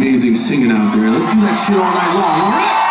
amazing singing out there. Let's do that shit all night long, all right?